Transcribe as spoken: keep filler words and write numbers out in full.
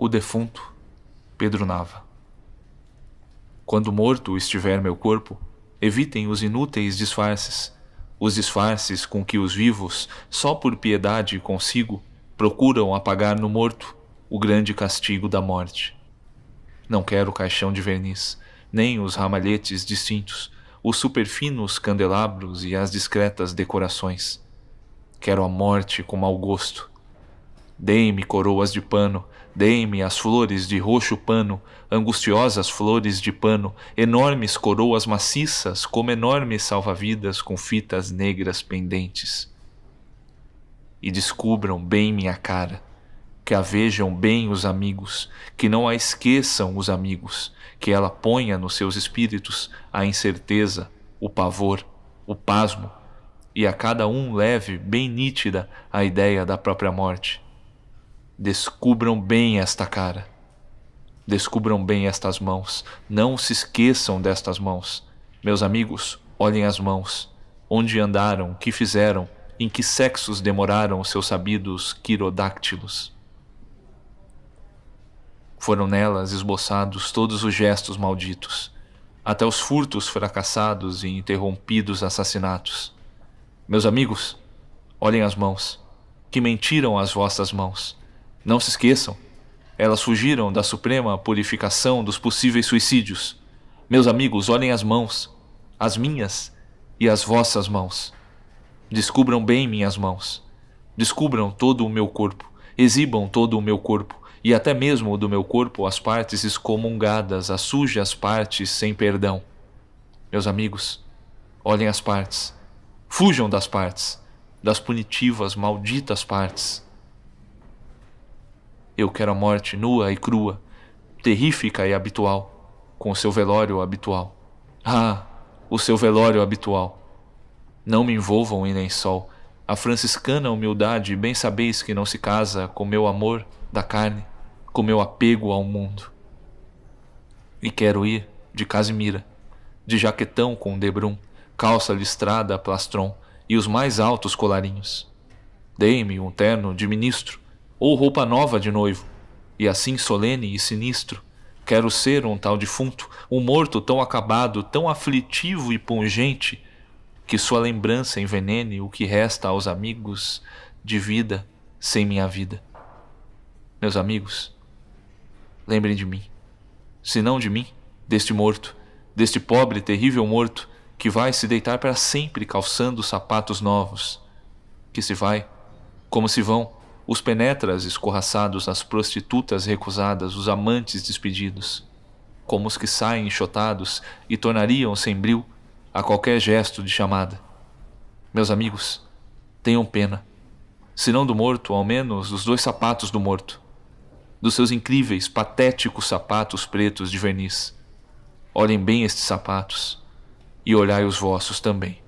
O Defunto, Pedro Nava. Quando morto estiver meu corpo, evitem os inúteis disfarces, os disfarces com que os vivos, só por piedade consigo, procuram apagar no morto o grande castigo da morte. Não quero caixão de verniz, nem os ramalhetes distintos, os superfinos candelabros e as discretas decorações. Quero a morte com mau gosto. Deem-me coroas de pano, deem-me as flores de roxo pano, angustiosas flores de pano, enormes coroas maciças, como enormes salva-vidas com fitas negras pendentes. E descubram bem minha cara, que a vejam bem os amigos, que não a esqueçam os amigos, que ela ponha nos seus espíritos a incerteza, o pavor, o pasmo, e a cada um leve bem nítida a ideia da própria morte. Descubram bem esta cara, descubram bem estas mãos, não se esqueçam destas mãos. Meus amigos, olhem as mãos, onde andaram, que fizeram, em que sexos demoraram os seus sabidos quirodáctilos. Foram nelas esboçados todos os gestos malditos, até os furtos fracassados e interrompidos assassinatos. Meus amigos, olhem as mãos, que mentiram as vossas mãos. Não se esqueçam, elas fugiram da suprema purificação dos possíveis suicídios. Meus amigos, olhem as mãos, as minhas e as vossas mãos. Descubram bem minhas mãos, descubram todo o meu corpo, exibam todo o meu corpo, e até mesmo do meu corpo as partes excomungadas, as sujas partes sem perdão. Meus amigos, olhem as partes, fujam das partes, das punitivas, malditas partes. Eu quero a morte nua e crua, terrífica e habitual, com o seu velório habitual. Ah, o seu velório habitual! Não me envolvam em lençol, a franciscana humildade, bem sabeis que não se casa com meu amor da carne, com meu apego ao mundo. E quero ir de casimira, de jaquetão com debrum, calça listrada plastron e os mais altos colarinhos. Dei-me um terno de ministro, ou roupa nova de noivo, e assim solene e sinistro, quero ser um tal defunto, um morto tão acabado, tão aflitivo e pungente, que sua lembrança envenene o que resta aos amigos de vida sem minha vida. Meus amigos, lembrem de mim, se não de mim, deste morto, deste pobre, terrível morto, que vai se deitar para sempre calçando sapatos novos, que se vai, como se vão, os penetras escorraçados, as prostitutas recusadas, os amantes despedidos, como os que saem enxotados e tornariam sem bril a qualquer gesto de chamada. Meus amigos, tenham pena, se não do morto, ao menos dos dois sapatos do morto, dos seus incríveis, patéticos sapatos pretos de verniz. Olhem bem estes sapatos e olhai os vossos também.